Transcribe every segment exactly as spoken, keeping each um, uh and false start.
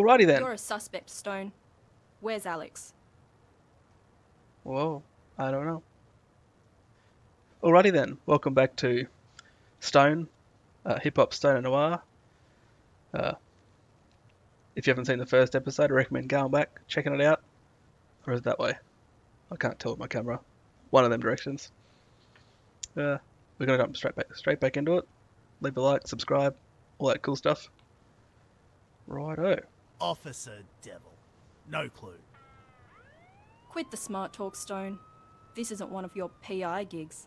Alrighty then. You're a suspect, Stone. Where's Alex? Whoa, I don't know. Alrighty then, welcome back to Stone, uh, Hip-hop Stone and Noir. Uh, if you haven't seen the first episode, I recommend going back, checking it out. Or is it that way? I can't tell with my camera. One of them directions. Uh, we're going to go straight back, straight back into it. Leave a like, subscribe, all that cool stuff. Righto. Officer Devil. No clue. Quit the smart talk, Stone. This isn't one of your P I gigs.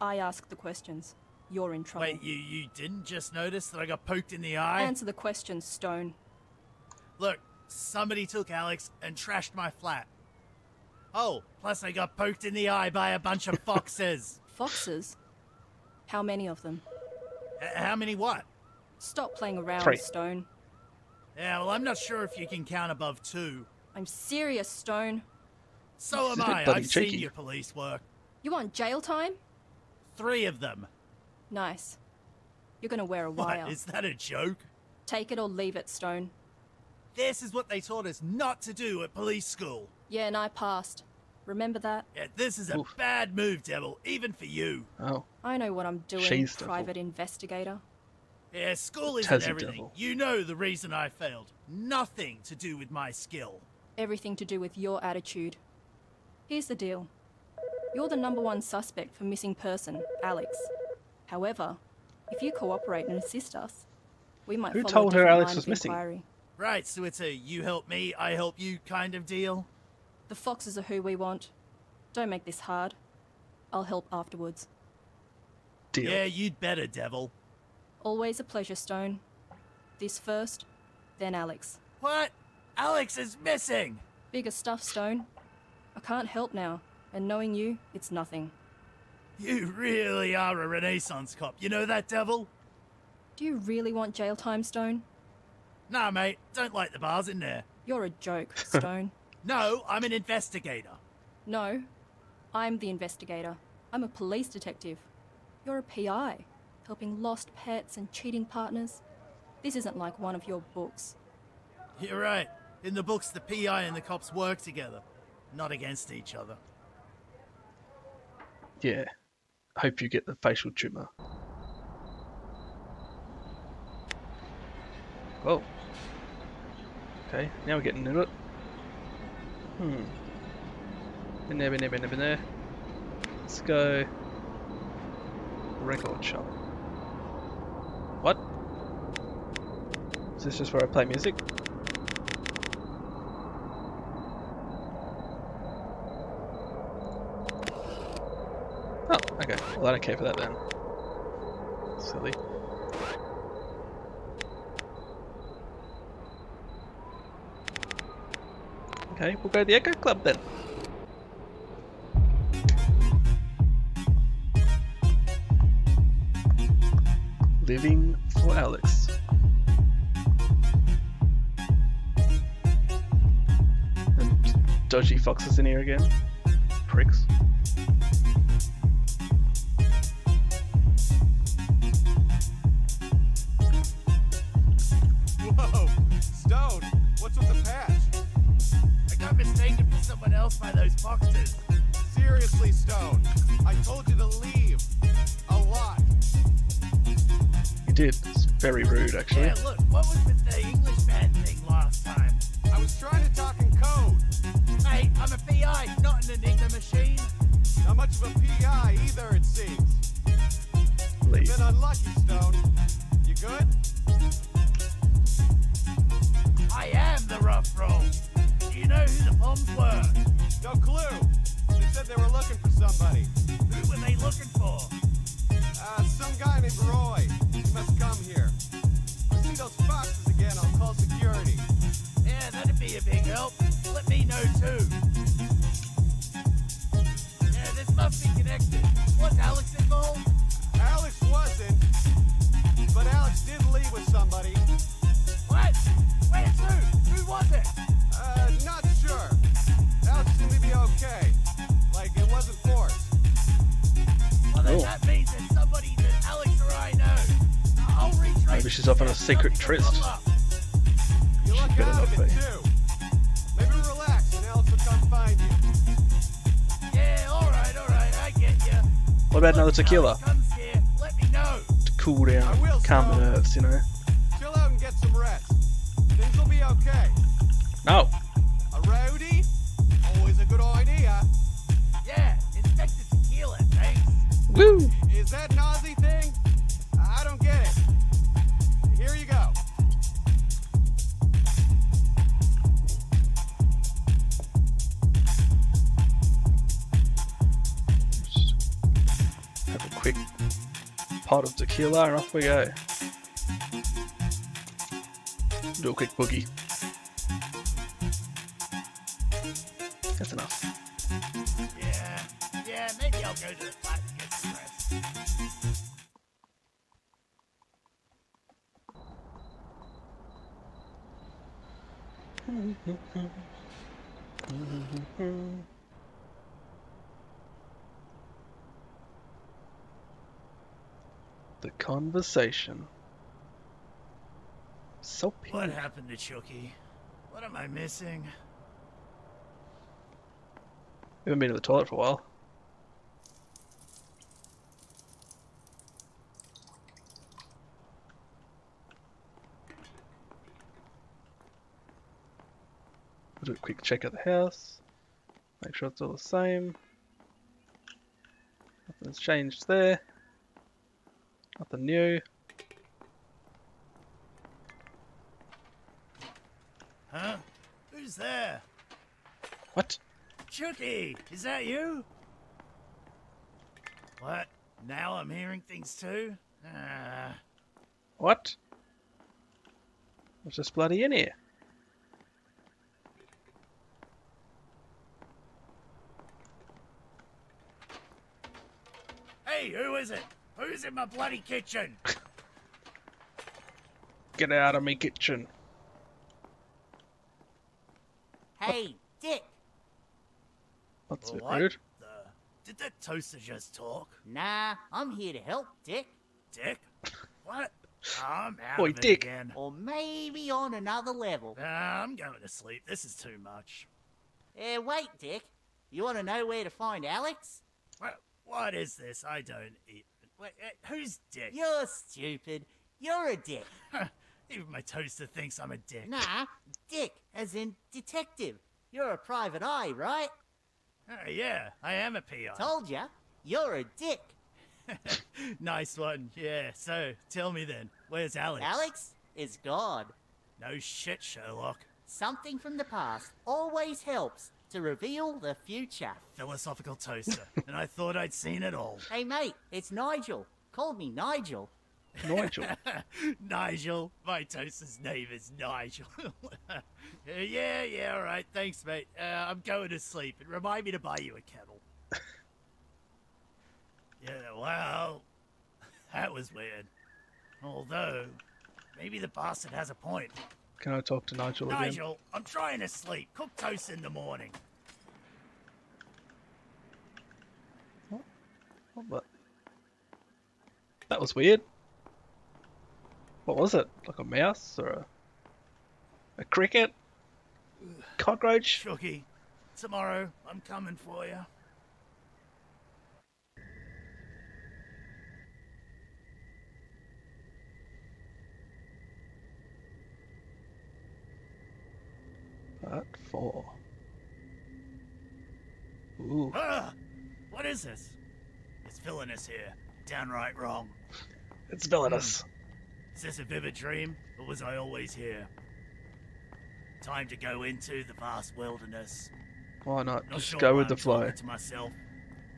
I ask the questions. You're in trouble. Wait, you, you didn't just notice that I got poked in the eye? Answer the questions, Stone. Look, somebody took Alex and trashed my flat. Oh, plus I got poked in the eye by a bunch of foxes. Foxes? How many of them? H- how many what? Stop playing around, Three. Stone. Yeah, well, I'm not sure if you can count above two. I'm serious, Stone. So am I. I've seen your police work. You want jail time? Three of them. Nice. You're going to wear a wire. What, is that a joke? Take it or leave it, Stone. This is what they taught us not to do at police school. Yeah, and I passed. Remember that? Yeah, this is a Oof. bad move, Devil, even for you. Oh. I know what I'm doing, She's private devil. investigator. Yeah, school isn't everything. Devil. You know the reason I failed. Nothing to do with my skill. Everything to do with your attitude. Here's the deal. You're the number one suspect for missing person, Alex. However, if you cooperate and assist us, we might Who follow told a her Alex was missing? Inquiry. Right, so it's a you help me, I help you kind of deal? The foxes are who we want. Don't make this hard. I'll help afterwards. Deal. Yeah, you'd better, Devil. Always a pleasure, Stone. This first, then Alex. What? Alex is missing! Bigger stuff, Stone. I can't help now, and knowing you, it's nothing. You really are a Renaissance cop, you know that, Devil? Do you really want jail time, Stone? Nah, mate, don't like the bars in there. You're a joke, Stone. No, I'm an investigator. No, I'm the investigator. I'm a police detective. You're a P I, helping lost pets and cheating partners. This isn't like one of your books. You're right. In the books, the P I and the cops work together, not against each other. Yeah. Hope you get the facial tumour. Whoa. Okay, now we're getting into it. Hmm. Been there, been there, been there, been there. Let's go. Record shop. What? Is this just where I play music? Oh, okay. Well, I don't care for that then. Silly. Okay, we'll go to the Echo Club then. Living for Alex. And dodgy foxes in here again. Pricks. Whoa! Stone! What's with the patch? I'm mistaken for someone else by those boxes. Seriously, Stone. I told you to leave. A lot. You did. It's very rude, actually. Yeah, look, what was with the Englishman thing last time? I was trying to talk in code. Hey, I'm a P I, not an Enigma machine. Not much of a P I either, it seems. Leave. You've been unlucky, Stone. You good? I am the rough roll. Do you know who the bombs were? No clue. They said they were looking for somebody. Who were they looking for? Uh, some guy named Roy. He must come here. If I see those foxes again, I'll call security. Yeah, that'd be a big help. Let me know too. Yeah, this must be connected. Was Alex involved? Alex wasn't. But Alex did leave with somebody. What? Where to? Who was it? Uh, not sure. Alex seemed to be okay. Like, it wasn't forced. Well, then oh. that means there's somebody that Alex or I know. I'll retrace. Maybe she's off on a secret tryst. You look good enough thing. Maybe relax and Alex will come find you. Yeah, alright, alright, I get you. What about another tequila? Let me know. To cool down, calm the nerves, you know. Chill out and get some rest. Things will be okay. No. A roadie? Always a good idea. Yeah, inspect the tequila, thanks. Woo! Is that an Aussie thing? I don't get it. Here you go. Have a quick pot of tequila and off we go. Do a quick boogie. That's enough. Yeah, yeah, maybe I'll go to the flat and get some rest. The conversation. So pink. What happened to Chooky? What am I missing? Haven't been to the toilet for a while. We'll do a quick check of the house, make sure it's all the same. Nothing's changed there, nothing new. Huh? Who's there? What? Chooky, is that you? What? Now I'm hearing things too? Uh... What? What's this bloody in here? Hey, who is it? Who's in my bloody kitchen? Get out of me kitchen. Hey, Dick. That's it, dude. Did that toaster just talk? Nah, I'm here to help, Dick. Dick? What? Oh, I'm out Boy, of it Dick. Again. Or maybe on another level. Nah, I'm going to sleep. This is too much. Eh, wait, Dick. You want to know where to find Alex? Well, what is this? I don't eat. Wait, who's Dick? You're stupid. You're a dick. Even my toaster thinks I'm a dick. Nah, Dick, as in detective. You're a private eye, right? Uh, yeah, I am a P I. Told ya, you're a dick. Nice one, yeah. So, tell me then, where's Alex? Alex is God. No shit, Sherlock. Something from the past always helps to reveal the future. Philosophical toaster, and I thought I'd seen it all. Hey mate, it's Nigel. Called me Nigel. Nigel? Nigel. My toaster's name is Nigel. yeah, yeah, all right. Thanks, mate. Uh, I'm going to sleep. And remind me to buy you a kettle. Yeah, wow. That was weird. Although, maybe the bastard has a point. Can I talk to Nigel, Nigel again? Nigel, I'm trying to sleep. Cook toast in the morning. What? What? That was weird. What was it? Like a mouse or a, a cricket? Cockroach? Chooky, tomorrow I'm coming for you. Part four. Ooh. Ah, what is this? It's villainous here. Downright wrong. It's villainous. Is this a vivid dream, or was I always here? Time to go into the vast wilderness. Why not? Not just sure go with the flow. To myself.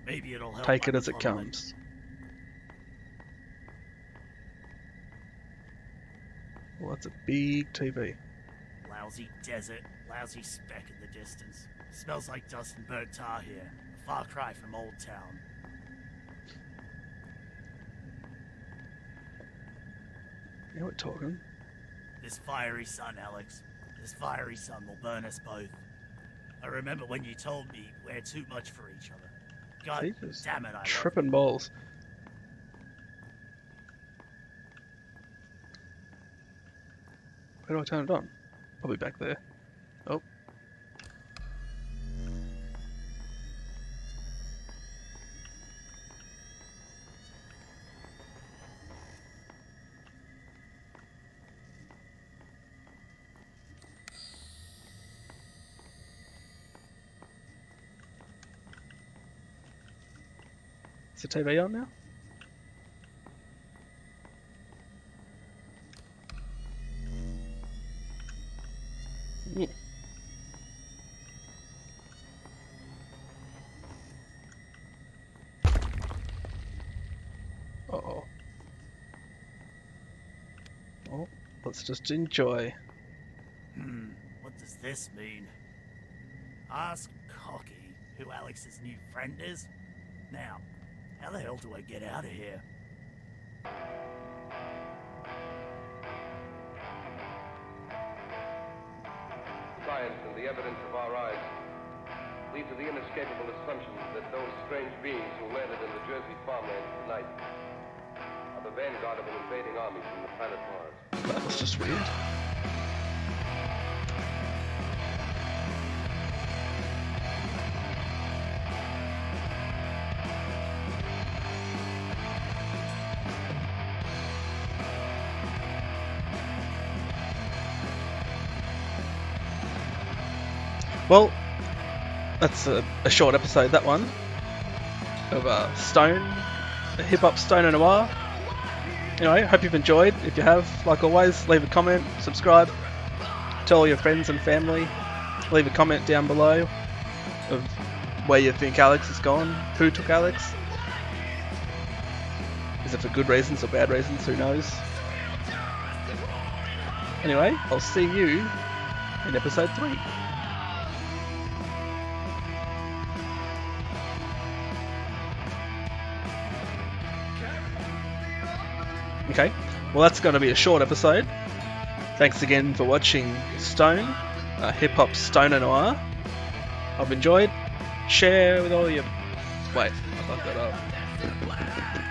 Maybe it'll help. Take it as it comes. Well, that's a big T V. Lousy desert, lousy speck in the distance. Smells like dust and burnt tar here. A far cry from Old Town. Now we're talking. This fiery sun, Alex. This fiery sun will burn us both. I remember when you told me we're too much for each other. God Jesus. Damn it, I tripping balls. Where do I turn it on? Probably back there. Oh. Is the T V on now? Yeah. Uh-oh. Well, let's just enjoy. Hmm, what does this mean? Ask Chooky who Alex's new friend is? Now, how the hell do I get out of here? Science and the evidence of our eyes lead to the inescapable assumption that those strange beings who landed in the Jersey farmland tonight are the vanguard of an invading army from the planet Mars. That was just weird. Well, that's a, a short episode, that one, of uh, Stone, Hip-hop Stone and Noir. Anyway, hope you've enjoyed. If you have, like always, leave a comment, subscribe, tell all your friends and family, leave a comment down below of where you think Alex is gone, who took Alex. Is it for good reasons or bad reasons, who knows. Anyway, I'll see you in episode three. Okay, well that's going to be a short episode. Thanks again for watching Stone, uh, Hip Hop Stone and Noir. I've enjoyed. Share with all your... Wait, I fucked that up.